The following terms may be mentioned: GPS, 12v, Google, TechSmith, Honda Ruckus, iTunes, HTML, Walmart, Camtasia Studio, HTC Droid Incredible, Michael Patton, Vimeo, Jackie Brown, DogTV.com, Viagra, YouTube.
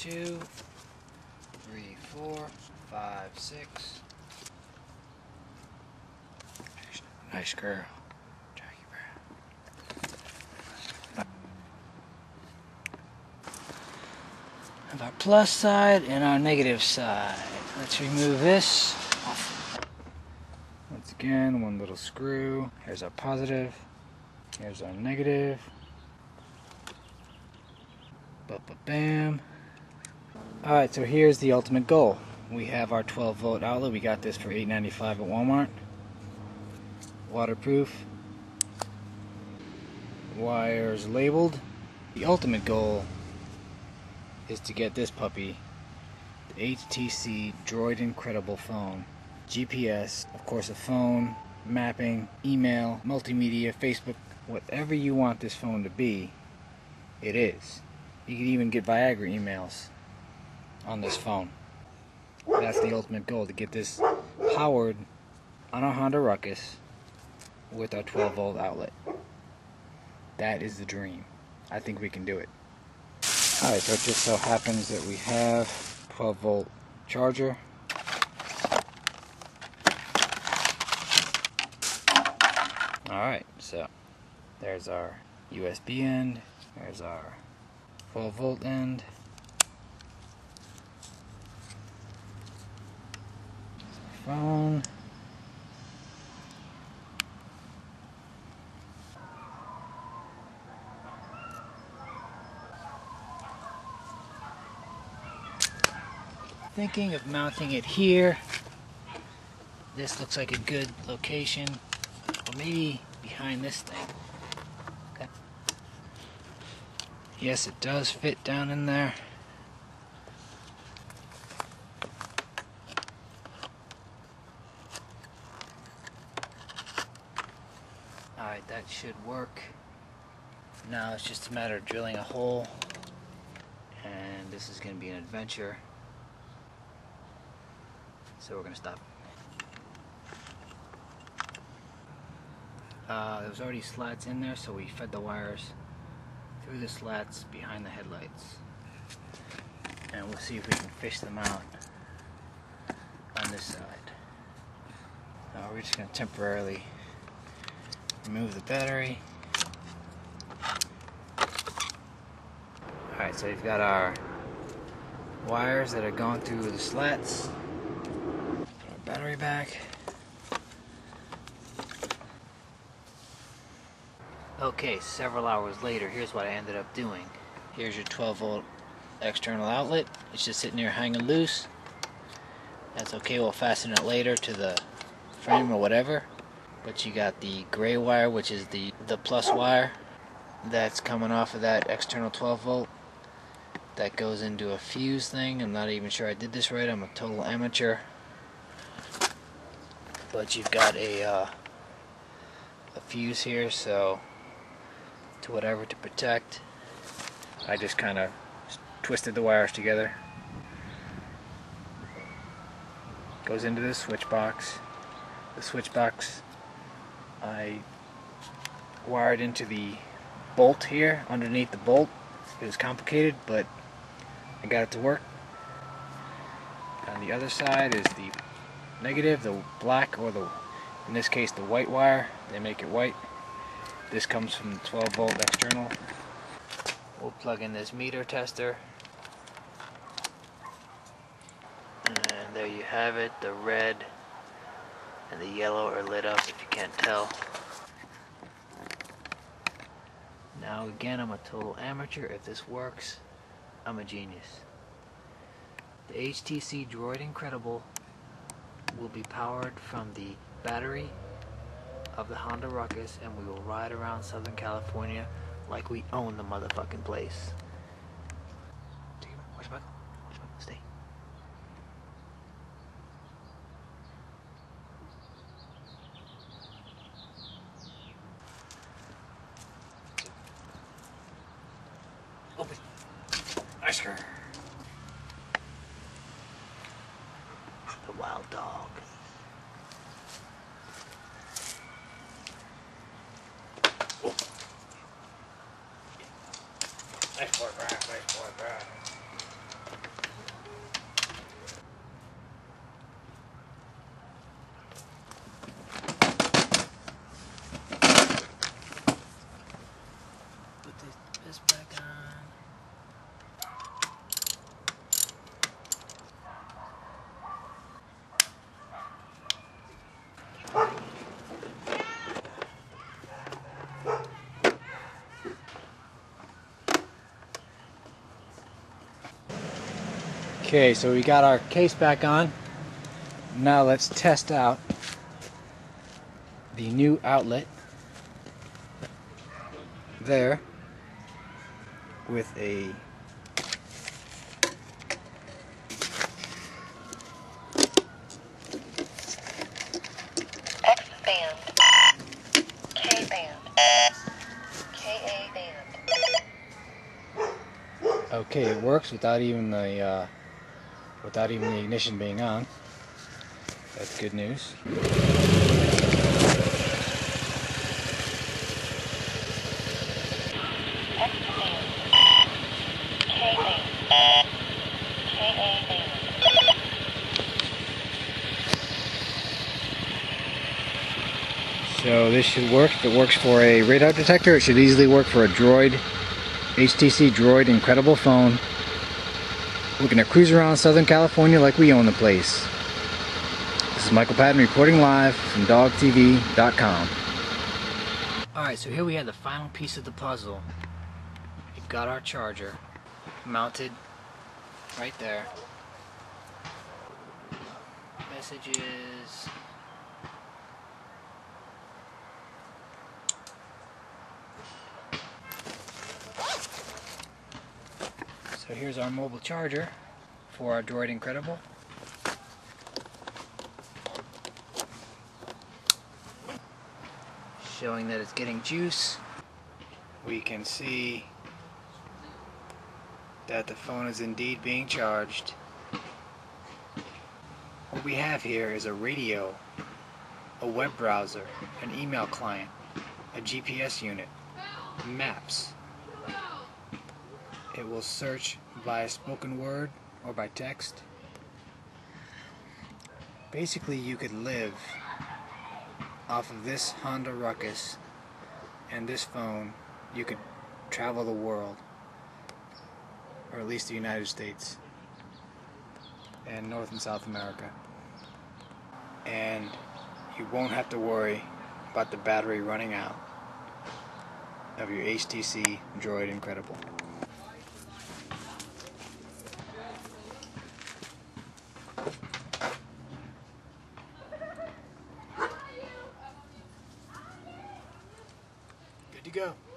2, 3, 4, 5, 6. Nice girl, Jackie Brown. Have our plus side and our negative side. Let's remove this. Once again, one little screw. Here's our positive. Here's our negative. Ba-ba-bam. Alright, so here's the ultimate goal. We have our 12-volt outlet. We got this for $8.95 at Walmart. Waterproof. Wires labeled. The ultimate goal is to get this puppy the HTC Droid Incredible phone. GPS, of course, a phone, mapping, email, multimedia, Facebook, whatever you want this phone to be, it is. You can even get Viagra emails on this phone. That's the ultimate goal, to get this powered on a Honda Ruckus with our 12-volt outlet. That is the dream. I think we can do it. Alright, so it just so happens that we have 12-volt charger. Alright, so there's our USB end, there's our 12-volt end. There's our phone. Thinking of mounting it here. This looks like a good location, or maybe behind this thing. Okay. Yes, it does fit down in there. Alright, that should work. Now it's just a matter of drilling a hole, and this is going to be an adventure. So we're going to stop. There was already slats in there, so we fed the wires through the slats behind the headlights. And we'll see if we can fish them out on this side. Now we're just going to temporarily remove the battery. Alright, so we've got our wires that are going through the slats. Battery back. Okay, several hours later, here's what I ended up doing. Here's your 12-volt external outlet. It's just sitting here hanging loose. That's okay, we'll fasten it later to the frame or whatever. But you got the gray wire, which is the plus wire. That's coming off of that external 12-volt. That goes into a fuse thing. I'm not even sure I did this right. I'm a total amateur. But you've got a fuse here, so to whatever to protect. I just kind of twisted the wires together. Goes into this switch box. The switch box I wired into the bolt here, underneath the bolt. It was complicated, but I got it to work. On the other side is the negative, the black, or the, in this case, the white wire. They make it white. This comes from the 12-volt external. We'll plug in this meter tester, and there you have it. The red and the yellow are lit up, if you can't tell. Now again, I'm a total amateur. If this works, I'm a genius. The HTC Droid Incredible will be powered from the battery of the Honda Ruckus, and we will ride around Southern California like we own the motherfucking place. Where's Michael? Where's Michael? Stay. Open. Nice girl. The wild dog. Oh. Nice boy, Brian. Nice boy, Brian. Okay, so we got our case back on. Now let's test out the new outlet there with a X band, K band, KA band. Okay, it works without even the ignition being on. That's good news. So this should work. If it works for a radar detector, it should easily work for a Droid, HTC Droid Incredible phone. We're going to cruise around Southern California like we own the place. This is Michael Patton reporting live from DogTV.com. Alright, so here we have the final piece of the puzzle. We've got our charger mounted right there. Messages. So here's our mobile charger for our Droid Incredible. Showing that it's getting juice. We can see that the phone is indeed being charged. What we have here is a radio, a web browser, an email client, a GPS unit, maps. It will search by spoken word or by text. Basically, you could live off of this Honda Ruckus and this phone. You could travel the world, or at least the United States and North and South America, and you won't have to worry about the battery running out of your HTC Droid Incredible. Good to go.